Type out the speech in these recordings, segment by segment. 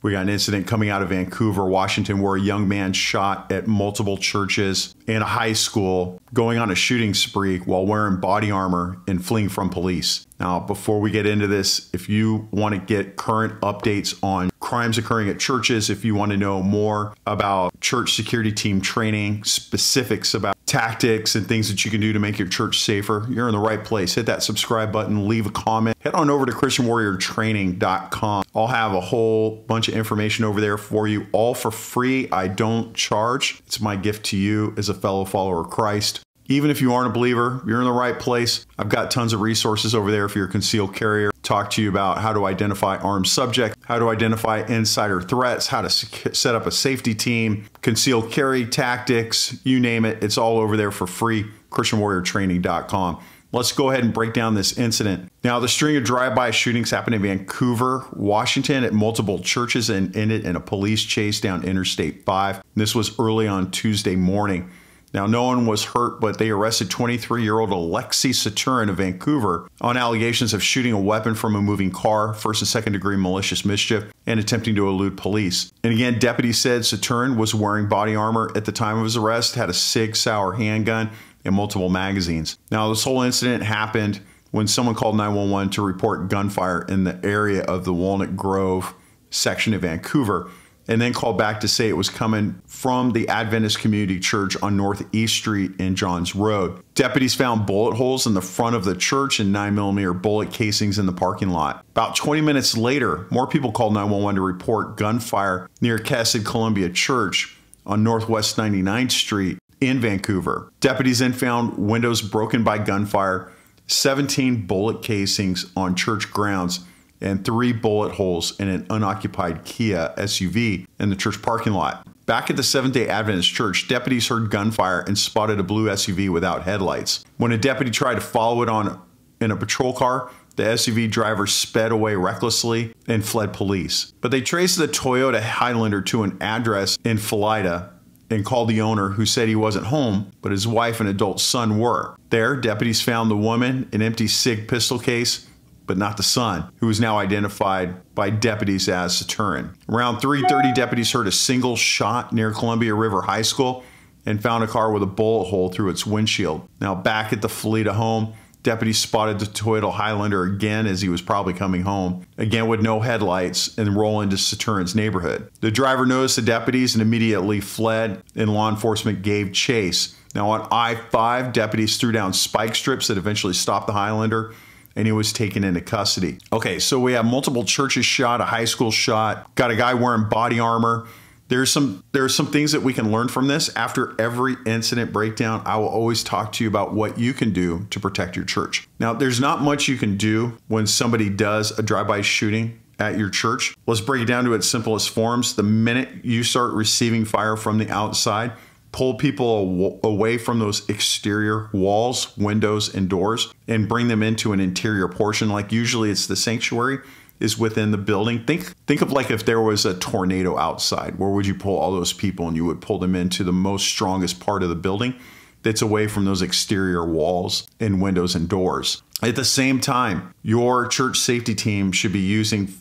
We got an incident coming out of Vancouver, Washington, where a young man shot at multiple churches and a high school, going on a shooting spree while wearing body armor and fleeing from police. Now, before we get into this, if you want to get current updates on crimes occurring at churches, if you want to know more about church security team training, specifics about tactics and things that you can do to make your church safer, you're in the right place. Hit that subscribe button, leave a comment, head on over to ChristianWarriorTraining.com. I'll have a whole bunch of information over there for you, all for free. I don't charge. It's my gift to you as a fellow follower of Christ. Even if you aren't a believer, you're in the right place. I've got tons of resources over there if you're a concealed carrier. Talk to you about how to identify armed subjects, how to identify insider threats, how to set up a safety team, concealed carry tactics, you name it. It's all over there for free, ChristianWarriorTraining.com. Let's go ahead and break down this incident. Now, the string of drive-by shootings happened in Vancouver, Washington at multiple churches and ended in a police chase down Interstate 5. This was early on Tuesday morning. Now, no one was hurt, but they arrested 23-year-old Alexei Saturin of Vancouver on allegations of shooting a weapon from a moving car, first and second degree malicious mischief, and attempting to elude police. And again, deputies said Saturin was wearing body armor at the time of his arrest, had a Sig Sauer handgun and multiple magazines. Now, this whole incident happened when someone called 911 to report gunfire in the area of the Walnut Grove section of Vancouver, and then called back to say it was coming from the Adventist Community Church on Northeast Street in Johns Road. Deputies found bullet holes in the front of the church and 9mm bullet casings in the parking lot. About 20 minutes later, more people called 911 to report gunfire near Cascade Columbia Church on Northwest 99th Street in Vancouver. Deputies then found windows broken by gunfire, 17 bullet casings on church grounds, and 3 bullet holes in an unoccupied Kia SUV in the church parking lot. Back at the Seventh-day Adventist Church, deputies heard gunfire and spotted a blue SUV without headlights. When a deputy tried to follow it in a patrol car, the SUV driver sped away recklessly and fled police. But they traced the Toyota Highlander to an address in Felida and called the owner, who said he wasn't home, but his wife and adult son were. There, deputies found the woman, an empty SIG pistol case, but not the son, who is now identified by deputies as Saturin. Around 3:30, deputies heard a single shot near Columbia River High School and found a car with a bullet hole through its windshield. Now, back at the Felida home, deputies spotted the Toyota Highlander again as he was probably coming home, again with no headlights, and roll into Saturin's neighborhood. The driver noticed the deputies and immediately fled, and law enforcement gave chase. Now, on I-5, deputies threw down spike strips that eventually stopped the Highlander, and he was taken into custody. Okay, so we have multiple churches shot, a high school shot, got a guy wearing body armor. There are some things that we can learn from this. After every incident breakdown, I will always talk to you about what you can do to protect your church. Now, there's not much you can do when somebody does a drive-by shooting at your church. Let's break it down to its simplest forms. The minute you start receiving fire from the outside, pull people away from those exterior walls, windows, and doors, and bring them into an interior portion. Like usually it's the sanctuary is within the building. Think of like if there was a tornado outside, where would you pull all those people? And you would pull them into the most strongest part of the building that's away from those exterior walls and windows and doors. At the same time, your church safety team should be using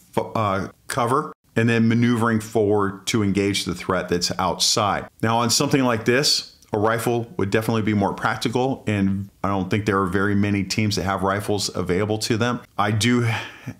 cover and then maneuvering forward to engage the threat that's outside. Now, on something like this, a rifle would definitely be more practical, and I don't think there are very many teams that have rifles available to them. I do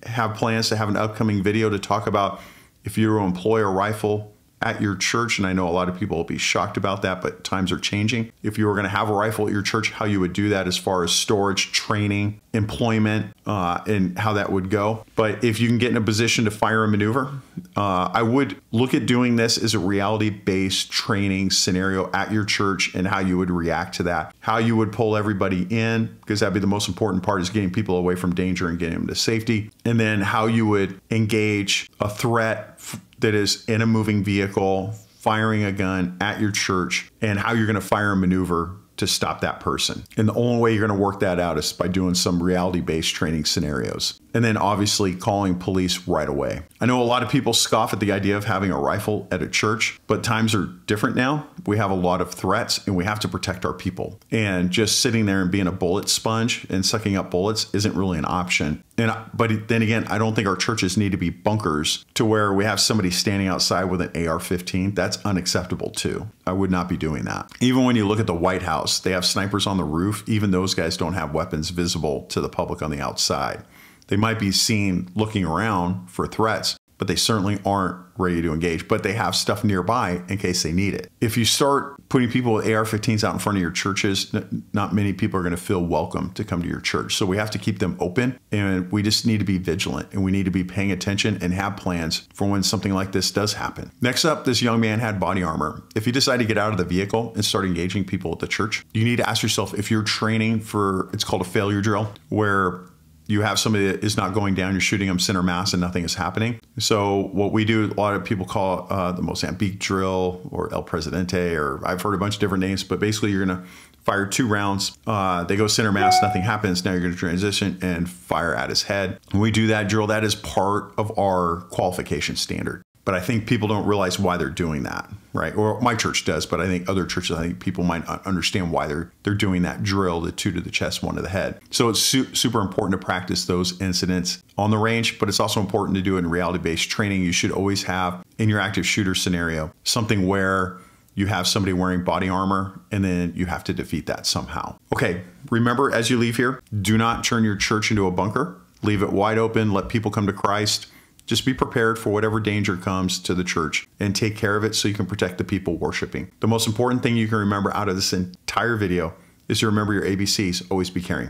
have plans to have an upcoming video to talk about if you employ a rifle at your church, and I know a lot of people will be shocked about that, but times are changing. If you were going to have a rifle at your church, how you would do that as far as storage, training, employment, and how that would go. But if you can get in a position to fire and maneuver, I would look at doing this as a reality-based training scenario at your church and how you would react to that, how you would pull everybody in, because that'd be the most important part, is getting people away from danger and getting them to safety, and then how you would engage a threat that is in a moving vehicle, firing a gun at your church, and how you're going to fire and maneuver to stop that person. And the only way you're going to work that out is by doing some reality-based training scenarios. and then obviously calling police right away. I know a lot of people scoff at the idea of having a rifle at a church, but times are different now. We have a lot of threats and we have to protect our people. And just sitting there and being a bullet sponge and sucking up bullets isn't really an option. But then again, I don't think our churches need to be bunkers to where we have somebody standing outside with an AR-15. That's unacceptable too. I would not be doing that. Even when you look at the White House, they have snipers on the roof. Even those guys don't have weapons visible to the public on the outside. They might be seen looking around for threats, but they certainly aren't ready to engage, but they have stuff nearby in case they need it. If you start putting people with AR-15s out in front of your churches, not many people are going to feel welcome to come to your church. So we have to keep them open, and we just need to be vigilant, and we need to be paying attention and have plans for when something like this does happen. Next up, this young man had body armor. If you decide to get out of the vehicle and start engaging people at the church, you need to ask yourself if you're training for, it's called a failure drill, where you have somebody that is not going down, you're shooting them center mass and nothing is happening. So what we do, a lot of people call the Mozambique drill or El Presidente, or I've heard a bunch of different names, but basically you're going to fire 2 rounds. They go center mass, nothing happens. Now you're going to transition and fire at his head. When we do that drill, that is part of our qualification standard. But I think people don't realize why they're doing that, right? Or my church does, but I think other churches, I think people might not understand why they're doing that drill, the 2 to the chest, 1 to the head. So it's super important to practice those incidents on the range, but it's also important to do it in reality-based training. You should always have, in your active shooter scenario, something where you have somebody wearing body armor, and then you have to defeat that somehow. Okay, remember as you leave here, do not turn your church into a bunker. Leave it wide open, let people come to Christ. Just be prepared for whatever danger comes to the church and take care of it so you can protect the people worshiping. The most important thing you can remember out of this entire video is to remember your ABCs. Always be caring.